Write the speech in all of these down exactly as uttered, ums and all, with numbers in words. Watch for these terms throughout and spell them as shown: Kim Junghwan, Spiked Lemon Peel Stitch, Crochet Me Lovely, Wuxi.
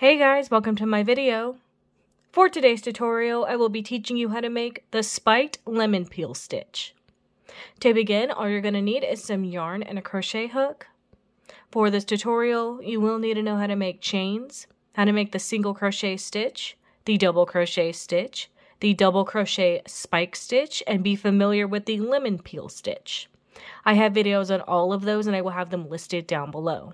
Hey guys, welcome to my video. For today's tutorial, I will be teaching you how to make the spiked lemon peel stitch. To begin, all you're going to need is some yarn and a crochet hook. For this tutorial, you will need to know how to make chains, how to make the single crochet stitch, the double crochet stitch, the double crochet spike stitch, and be familiar with the lemon peel stitch. I have videos on all of those and I will have them listed down below.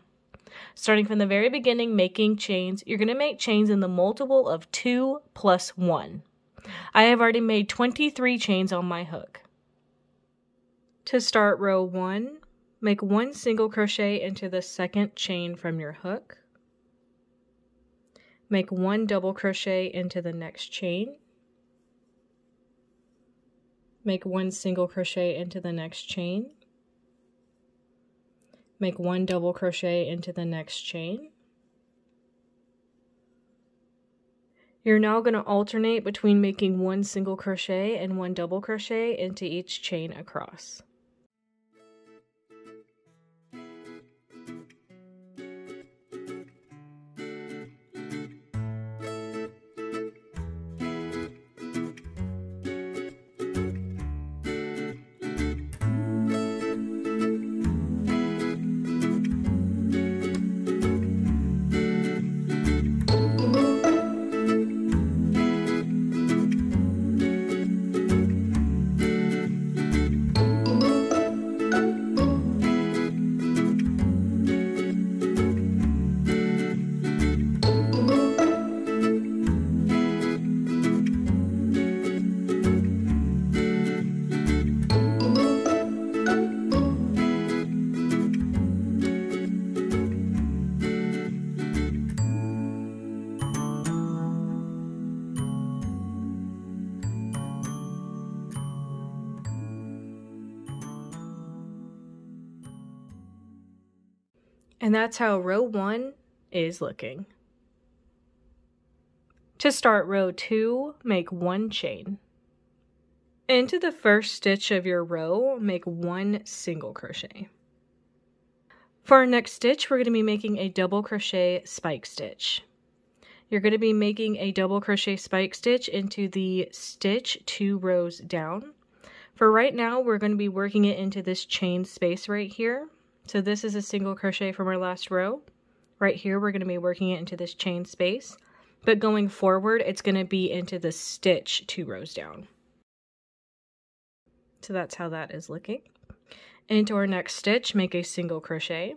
Starting from the very beginning, making chains, you're going to make chains in the multiple of two plus one. I have already made twenty-three chains on my hook. To start row one, make one single crochet into the second chain from your hook. Make one double crochet into the next chain. Make one single crochet into the next chain. Make one double crochet into the next chain. You're now going to alternate between making one single crochet and one double crochet into each chain across. And that's how row one is looking. To start row two, make one chain. Into the first stitch of your row, make one single crochet. For our next stitch, we're going to be making a double crochet spike stitch. You're going to be making a double crochet spike stitch into the stitch two rows down. For right now, we're going to be working it into this chain space right here. So this is a single crochet from our last row. Right here, we're going to be working it into this chain space, but going forward, it's going to be into the stitch two rows down. So that's how that is looking. Into our next stitch, make a single crochet.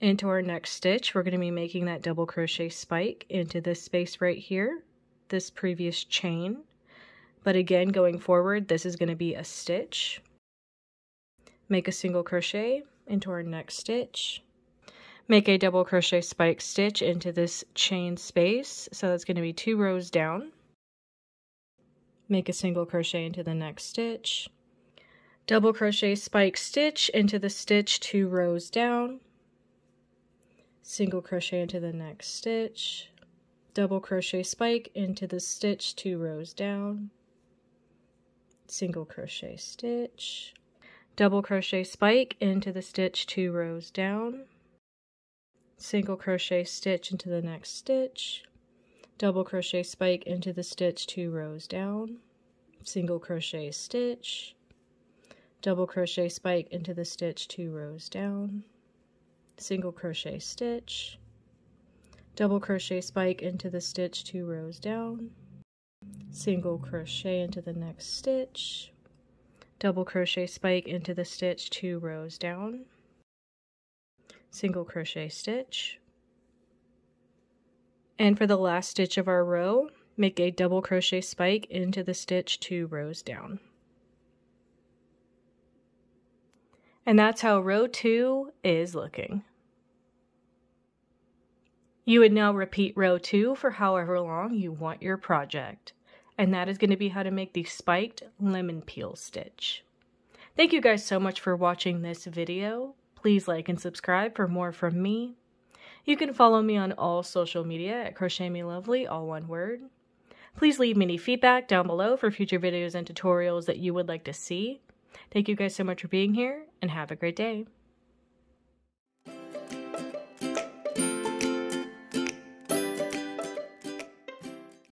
Into our next stitch, we're going to be making that double crochet spike into this space right here, this previous chain. But again, going forward, this is going to be a stitch. Make a single crochet into our next stitch. Make a double crochet spike stitch into this chain space, so that's going to be two rows down. Make a single crochet into the next stitch. Double crochet spike stitch into the stitch two rows down. Single crochet into the next stitch. Double crochet spike into the stitch two rows down. Single crochet stitch. Double crochet spike into the stitch two rows down, single crochet stitch into the next stitch, double crochet spike into the stitch two rows down, single crochet stitch, double crochet spike into the stitch two rows down, single crochet stitch, double crochet spike into the stitch two rows down, single crochet into the next stitch, double crochet spike into the stitch two rows down, single crochet stitch. And for the last stitch of our row, make a double crochet spike into the stitch two rows down. And that's how row two is looking. You would now repeat row two for however long you want your project. And that is going to be how to make the spiked lemon peel stitch. Thank you guys so much for watching this video. Please like and subscribe for more from me. You can follow me on all social media at Crochet Me Lovely, all one word. Please leave me any feedback down below for future videos and tutorials that you would like to see. Thank you guys so much for being here, and have a great day.